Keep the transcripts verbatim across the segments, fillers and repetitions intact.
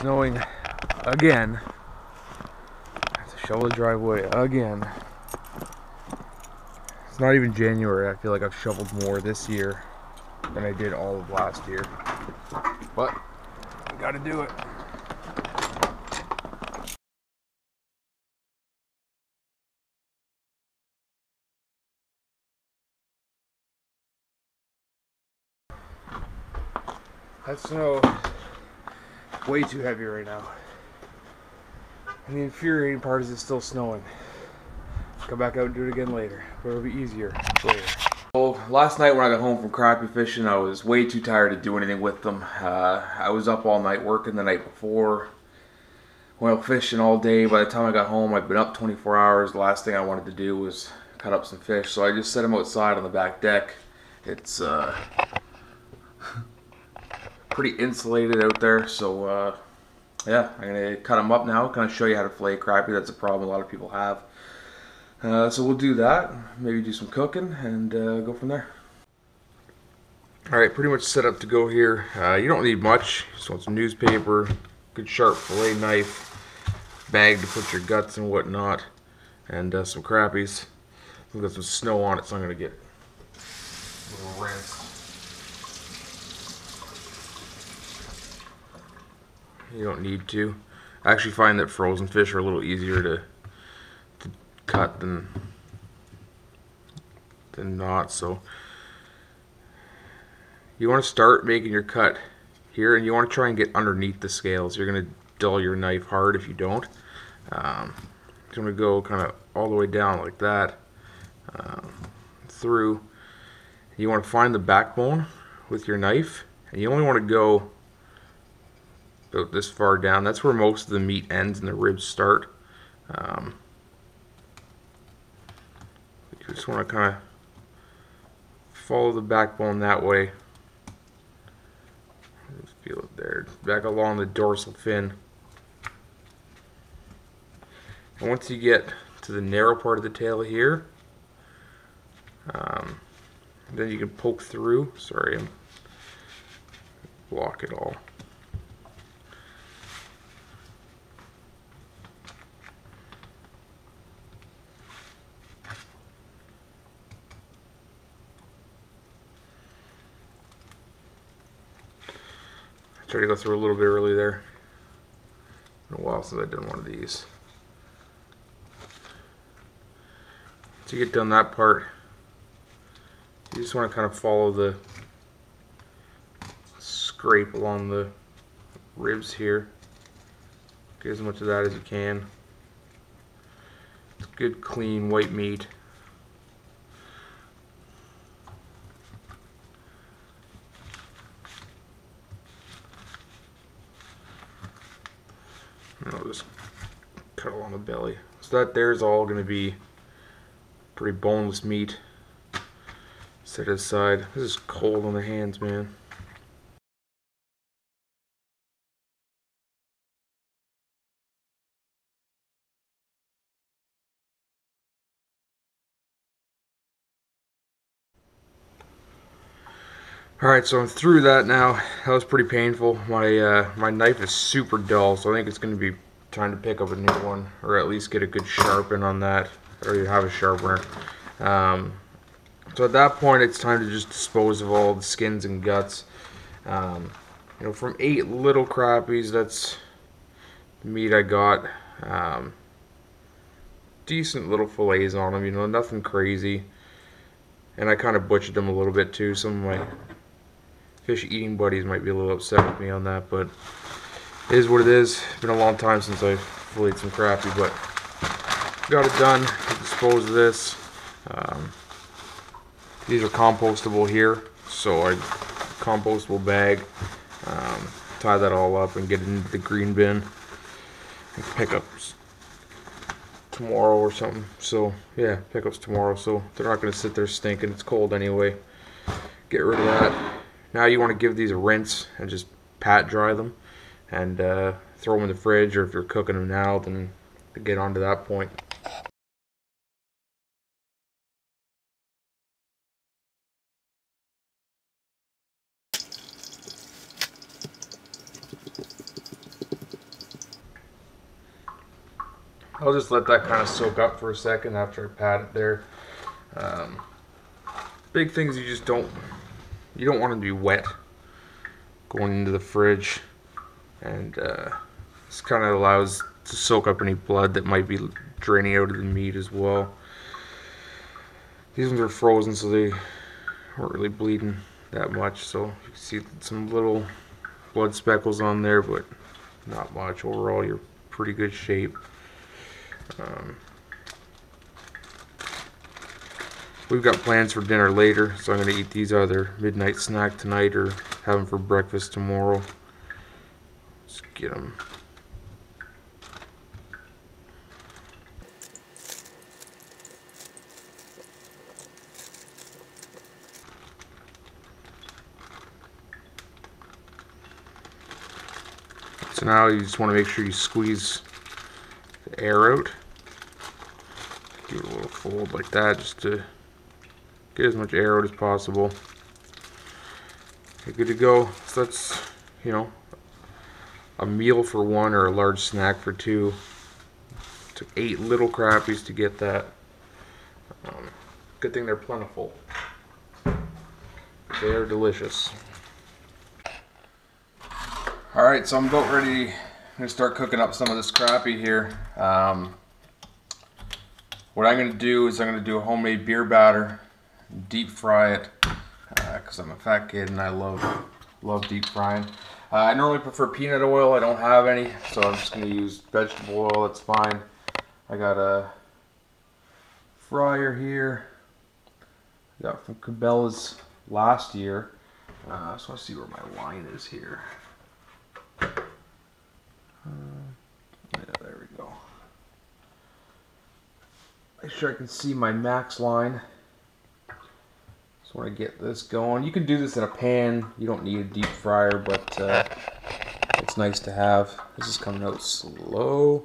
snowing again. I have to shovel the driveway again. It's not even January. I feel like I've shoveled more this year than I did all of last year. But I gotta do it. That snow is way too heavy right now. And the infuriating part is it's still snowing. Come back out and do it again later, but it'll be easier later. Well, last night when I got home from crappie fishing, I was way too tired to do anything with them. Uh, I was up all night working the night before. Well, fishing all day. By the time I got home, I'd been up twenty-four hours. The last thing I wanted to do was cut up some fish. So I just set them outside on the back deck. It's... Uh, pretty insulated out there, so uh, yeah, I'm gonna cut them up now. Kind of show you how to fillet crappie. That's a problem a lot of people have. Uh, so we'll do that. Maybe do some cooking and uh, go from there. All right, pretty much set up to go here. Uh, you don't need much. Just want some newspaper, good sharp fillet knife, bag to put your guts and whatnot, and uh, some crappies. We've got some snow on it, so I'm gonna get a little rinsed. You don't need to. I actually find that frozen fish are a little easier to, to cut than than not. So you want to start making your cut here, and you want to try and get underneath the scales. You're going to dull your knife hard if you don't. Um, it's going to go kind of all the way down like that, um, through. You want to find the backbone with your knife, and you only want to go about this far down. That's where most of the meat ends and the ribs start. Um, you just want to kind of follow the backbone that way. Just feel it there, back along the dorsal fin. And once you get to the narrow part of the tail here, um, then you can poke through. Sorry, I'm block it all. Try to go through a little bit early there. Been a while since I did one of these. Once you get done that part, you just want to kind of follow the scrape along the ribs here. Get as much of that as you can. It's good, clean, white meat. I'll just cut along the belly. So that there's all going to be pretty boneless meat. Set it aside. This is cold on the hands, man. Alright, so I'm through that now. That was pretty painful. My uh, my knife is super dull, so I think it's going to be trying to pick up a new one, or at least get a good sharpen on that. I already have a sharpener. Um, so at that point, it's time to just dispose of all the skins and guts. Um, you know, from eight little crappies, that's the meat I got. Um, decent little fillets on them, you know, nothing crazy. And I kind of butchered them a little bit too. Some of my fish eating buddies might be a little upset with me on that, but it is what it is. It's been a long time since I've filleted some crappie, but got it done. Dispose of this. Um, these are compostable here, so I compostable bag. Um, tie that all up and get it into the green bin and pick up tomorrow or something. So yeah, pickups tomorrow, so they're not going to sit there stinking. It's cold anyway. Get rid of that. Now you want to give these a rinse and just pat dry them, and uh, throw them in the fridge, or if you're cooking them now, then get on to that point. I'll just let that kind of soak up for a second after I pat it there. Um, big things you just don't, you don't want to be wet going into the fridge, and uh, this kind of allows to soak up any blood that might be draining out of the meat as well. These ones are frozen, so they weren't really bleeding that much, so you can see some little blood speckles on there, but not much. Overall, you're pretty good shape. Um, we've got plans for dinner later, so I'm going to eat these either midnight snack tonight or have them for breakfast tomorrow. Let's get them. So now you just want to make sure you squeeze the air out. Give it a little fold like that just to get as much air out as possible. Okay, good to go. So that's, you know, a meal for one or a large snack for two. It took eight little crappies to get that. Um, good thing they're plentiful. They are delicious. All right, so I'm about ready. I'm gonna start cooking up some of this crappie here. Um, what I'm gonna do is I'm gonna do a homemade beer batter, deep fry it, because uh, I'm a fat kid and I love love deep frying. Uh, I normally prefer peanut oil. I don't have any, so I'm just gonna use vegetable oil. That's fine. I got a fryer here. I got from Cabela's last year. Uh, I just want to see where my line is here. Uh, yeah, there we go. Make sure I can see my max line. Just want to get this going. You can do this in a pan. You don't need a deep fryer, but uh, it's nice to have. This is coming out slow.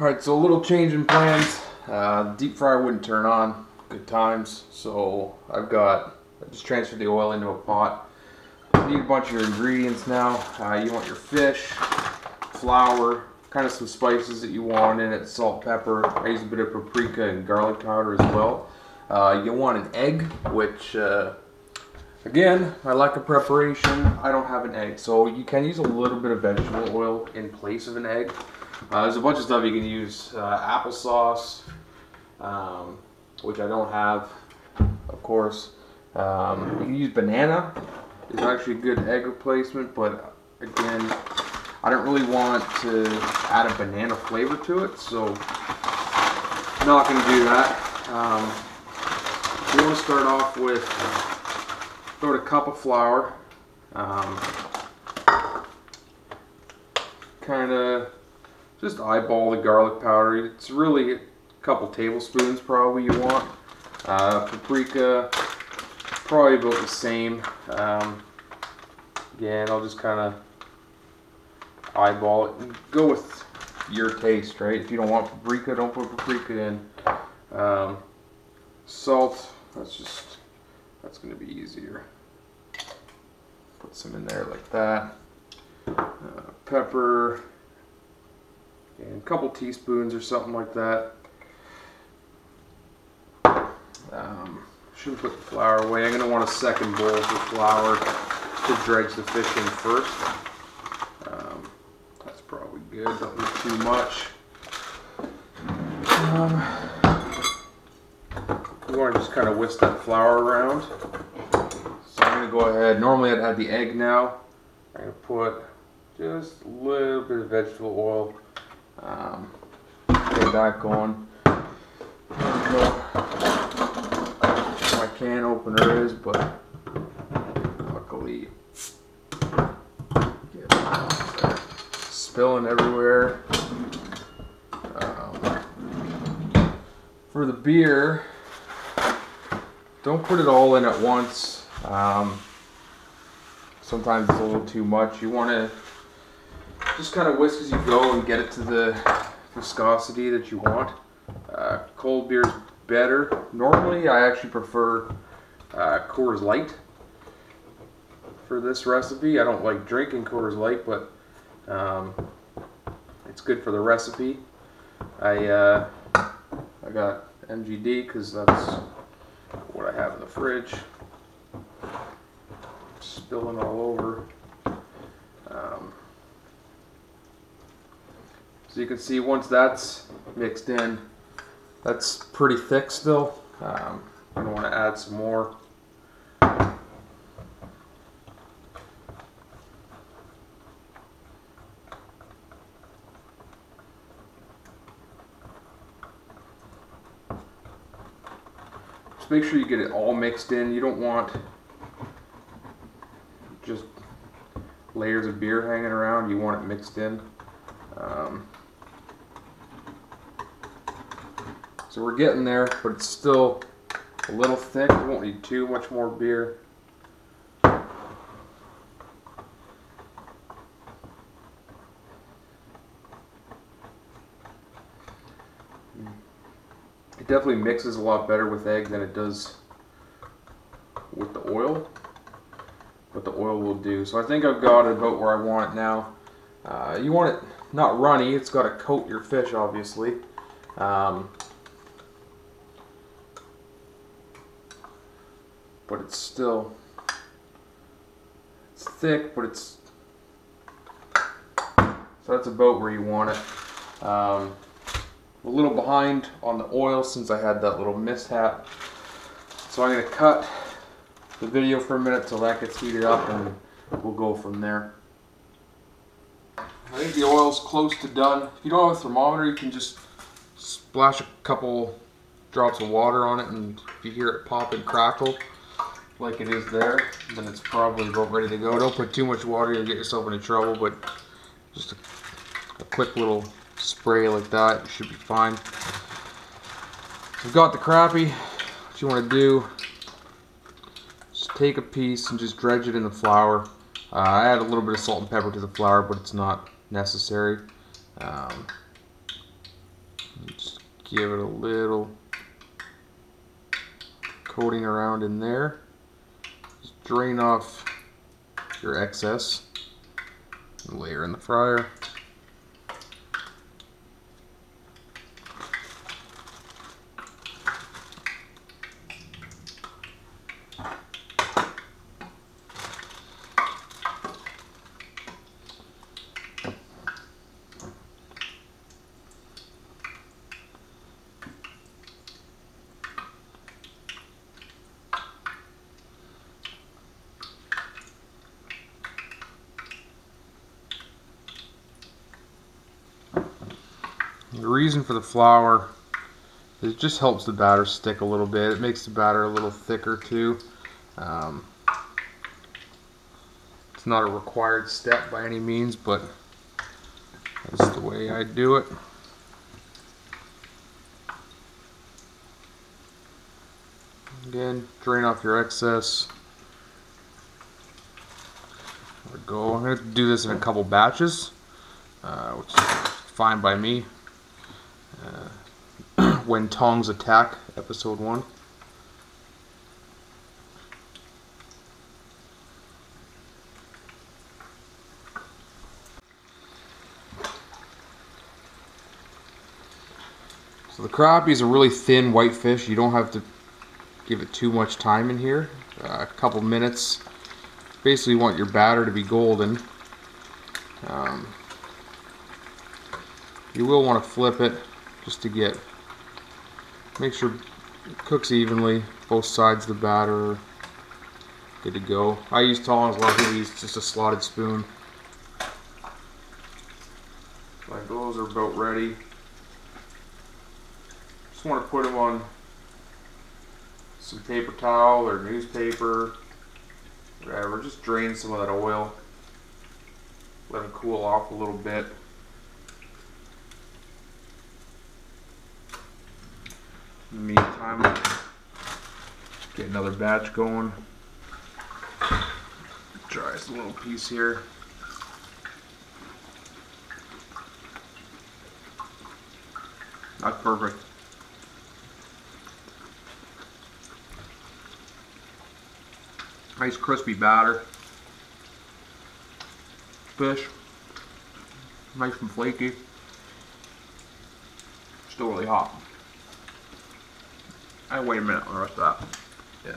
Alright, so a little change in plans. Uh, the deep fryer wouldn't turn on. Good times. So I've got, I just transferred the oil into a pot. You need a bunch of your ingredients now. Uh, you want your fish, flour, kind of some spices that you want in it, salt, pepper. I use a bit of paprika and garlic powder as well. Uh, you want an egg, which uh, again, my lack of preparation, I don't have an egg, so you can use a little bit of vegetable oil in place of an egg. Uh, there's a bunch of stuff you can use, uh, applesauce, um, which I don't have, of course. Um, you can use banana. It's actually a good egg replacement, but again, I don't really want to add a banana flavor to it, so I'm not going to do that. Um, we want to start off with about a cup of flour, um, kind of just eyeball the garlic powder. It's really a couple tablespoons probably you want, uh, paprika. Probably about the same. Um, again, I'll just kind of eyeball it and go with your taste, right? If you don't want paprika, don't put paprika in. Um, salt, that's just, that's going to be easier. Put some in there like that. Uh, pepper, and a couple teaspoons or something like that. Um, Should put the flour away. I'm going to want a second bowl for flour to dredge the fish in first. Um, that's probably good. Don't need too much. Um, you want to just kind of whisk that flour around. So I'm going to go ahead. Normally I'd add the egg now. I'm going to put just a little bit of vegetable oil. Um, get that going. Can opener is, but luckily yeah, spilling everywhere. Um, for the beer, don't put it all in at once. Um, sometimes it's a little too much. You want to just kind of whisk as you go and get it to the viscosity that you want. Uh, cold beer is better. Normally I actually prefer uh, Coors Light for this recipe. I don't like drinking Coors Light, but um, it's good for the recipe. I uh, I got M G D because that's what I have in the fridge. Spilling all over. Um, so you can see once that's mixed in, that's pretty thick still. Um, I'm going to want to add some more. Just make sure you get it all mixed in. You don't want just layers of beer hanging around. You want it mixed in. Um, so we're getting there, but it's still a little thick. We won't need too much more beer. It definitely mixes a lot better with egg than it does with the oil, but the oil will do. So I think I've got it about where I want it now. Uh, you want it not runny, it's got to coat your fish, obviously. Um, but it's still, it's thick, but it's, so that's about where you want it. Um, a little behind on the oil since I had that little mishap. So I'm going to cut the video for a minute till that gets heated up, and we'll go from there. I think the oil's close to done. If you don't have a thermometer, you can just splash a couple drops of water on it, and if you hear it pop and crackle like it is there, then it's probably about ready to go. Don't put too much water, you'll get yourself into trouble, but just a, a quick little spray like that, you should be fine. We've got the crappie. What you want to do is take a piece and just dredge it in the flour. Uh, I add a little bit of salt and pepper to the flour, but it's not necessary. Um, just give it a little coating around in there. Just drain off your excess and layer in the fryer. The reason for the flour is it just helps the batter stick a little bit. It makes the batter a little thicker too. Um, it's not a required step by any means, but that's the way I do it. Again, drain off your excess. There we go. I'm going to do this in a couple batches, uh, which is fine by me. Uh, when Tongs Attack, episode one. So the crappie is a really thin white fish. You don't have to give it too much time in here. Uh, a couple minutes. Basically, you want your batter to be golden. Um, you will want to flip it, just to get, make sure it cooks evenly, both sides of the batter are good to go. I use tongs, a lot of people use just a slotted spoon. Like those are about ready. Just want to put them on some paper towel or newspaper, whatever. Just drain some of that oil, let them cool off a little bit. In the meantime, get another batch going. Try this little piece here. Not perfect. Nice crispy batter. Fish, nice and flaky. still really hot. I wait a minute on the rest of that. Yeah.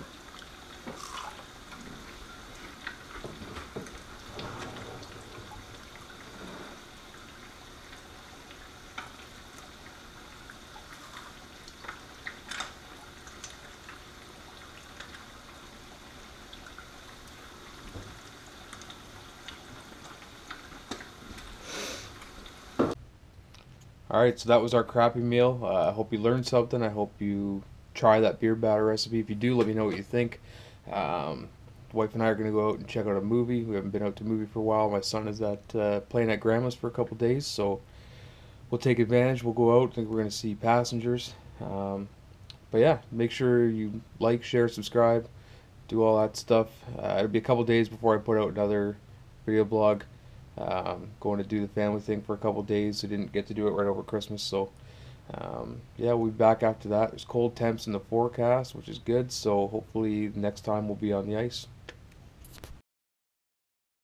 Alright, so that was our crappy meal. Uh, I hope you learned something. I hope you try that beer batter recipe. If you do, let me know what you think. Um, the wife and I are going to go out and check out a movie. We haven't been out to a movie for a while. My son is at uh, playing at Grandma's for a couple days, so we'll take advantage. We'll go out. I think we're going to see Passengers. Um, but yeah, make sure you like, share, subscribe, do all that stuff. Uh, it'll be a couple days before I put out another video blog. Um, going to do the family thing for a couple days. I didn't get to do it right over Christmas, so um, yeah, we'll be back after that. There's cold temps in the forecast, which is good, so hopefully next time we'll be on the ice.